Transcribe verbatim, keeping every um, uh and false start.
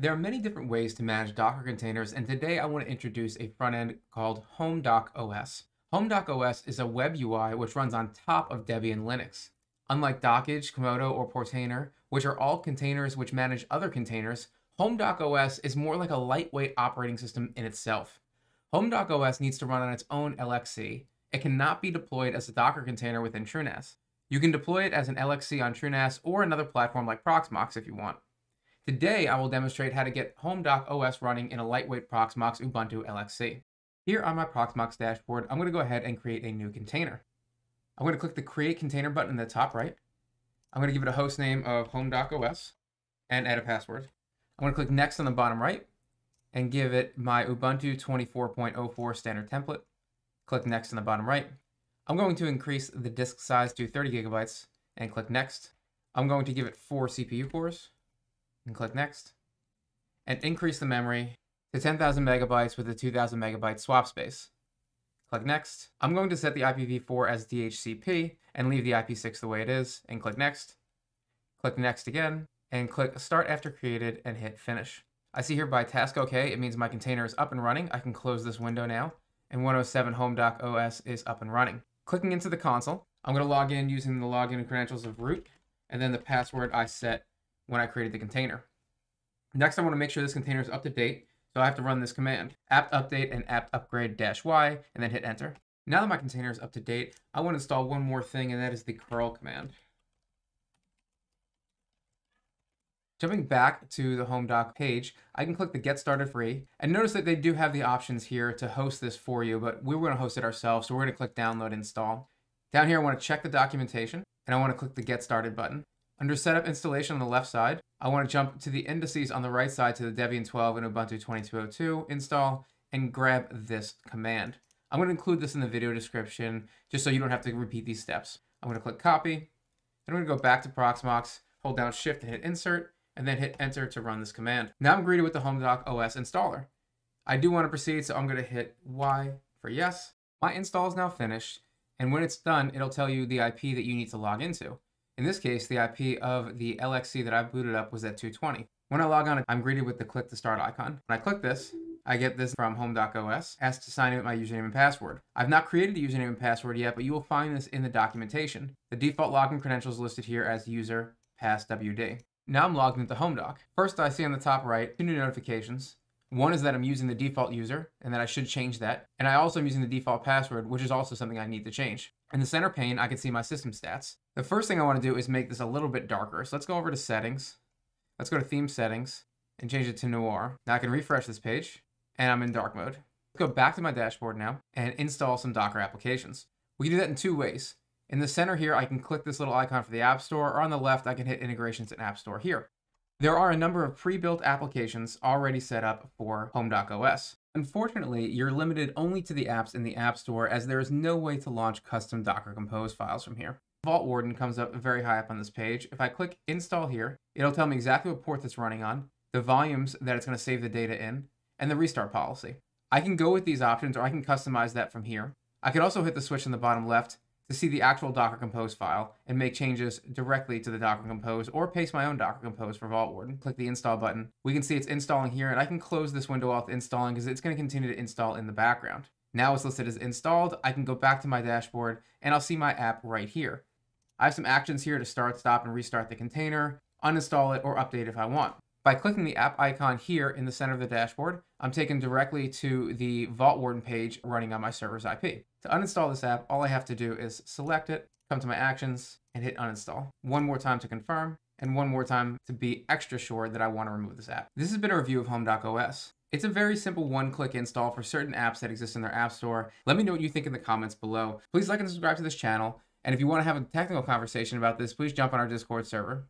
There are many different ways to manage Docker containers, and today I want to introduce a front end called HomeDockOS. HomeDockOS is a web U I which runs on top of Debian Linux. Unlike Dockage, Komodo, or Portainer, which are all containers which manage other containers, HomeDockOS is more like a lightweight operating system in itself. HomeDockOS needs to run on its own L X C. It cannot be deployed as a Docker container within TrueNAS. You can deploy it as an L X C on TrueNAS or another platform like Proxmox if you want. Today, I will demonstrate how to get HomeDockOS running in a lightweight Proxmox Ubuntu L X C. Here on my Proxmox dashboard, I'm going to go ahead and create a new container. I'm going to click the Create Container button in the top right. I'm going to give it a host name of HomeDockOS and add a password. I'm going to click Next on the bottom right and give it my Ubuntu twenty-four point oh four standard template. Click Next on the bottom right. I'm going to increase the disk size to thirty gigabytes and click Next. I'm going to give it four C P U cores. And click Next, and increase the memory to ten thousand megabytes with a two thousand megabyte swap space. Click Next. I'm going to set the I P v four as D H C P and leave the I P six the way it is, and click Next. Click Next again, and click Start After Created, and hit Finish. I see here by Task OK, it means my container is up and running. I can close this window now, and one oh seven HomeDockOS is up and running. Clicking into the console, I'm going to log in using the login credentials of root, and then the password I set when I created the container. Next, I want to make sure this container is up to date, so I have to run this command, apt update and apt upgrade dash y, and then hit enter. Now that my container is up to date, I want to install one more thing, and that is the curl command. Jumping back to the HomeDock page, I can click the Get Started Free, and notice that they do have the options here to host this for you, but we were going to host it ourselves, so we're going to click Download Install. Down here, I want to check the documentation, and I want to click the Get Started button. Under Setup Installation on the left side, I want to jump to the indices on the right side to the Debian twelve and Ubuntu twenty-two oh two install and grab this command. I'm going to include this in the video description just so you don't have to repeat these steps. I'm going to click Copy, then I'm going to go back to Proxmox, hold down Shift and hit Insert, and then hit Enter to run this command. Now I'm greeted with the HomeDockOS installer. I do want to proceed, so I'm going to hit Y for yes. My install is now finished, and when it's done, it'll tell you the I P that you need to log into. In this case, the I P of the L X C that I booted up was at two twenty. When I log on, I'm greeted with the click to start icon. When I click this, I get this from HomeDockOS, asked to sign in with my username and password. I've not created a username and password yet, but you will find this in the documentation. The default login credentials listed here as user passwd. Now I'm logged into HomeDock. First, I see on the top right two new notifications. One is that I'm using the default user and that I should change that. And I also am using the default password, which is also something I need to change. In the center pane, I can see my system stats. The first thing I want to do is make this a little bit darker. So let's go over to settings. Let's go to theme settings and change it to noir. Now I can refresh this page and I'm in dark mode. Let's go back to my dashboard now and install some Docker applications. We can do that in two ways. In the center here, I can click this little icon for the App Store, or on the left, I can hit integrations and App Store here. There are a number of pre-built applications already set up for HomeDockOS. Unfortunately, you're limited only to the apps in the App Store, as there is no way to launch custom Docker Compose files from here. Vaultwarden comes up very high up on this page. If I click Install here, it'll tell me exactly what port it's running on, the volumes that it's going to save the data in, and the restart policy. I can go with these options, or I can customize that from here. I could also hit the switch in the bottom left to see the actual Docker Compose file and make changes directly to the Docker Compose, or paste my own Docker Compose for Vaultwarden. Click the Install button. We can see it's installing here, and I can close this window off installing because it's going to continue to install in the background. Now it's listed as installed. I can go back to my dashboard, and I'll see my app right here. I have some actions here to start, stop, and restart the container, uninstall it, or update if I want. By clicking the app icon here in the center of the dashboard, I'm taken directly to the Vaultwarden page running on my server's I P. To uninstall this app, all I have to do is select it, come to my actions, and hit uninstall. One more time to confirm, and one more time to be extra sure that I want to remove this app. This has been a review of HomeDockOS. It's a very simple one-click install for certain apps that exist in their app store. Let me know what you think in the comments below. Please like and subscribe to this channel. And if you want to have a technical conversation about this, please jump on our Discord server.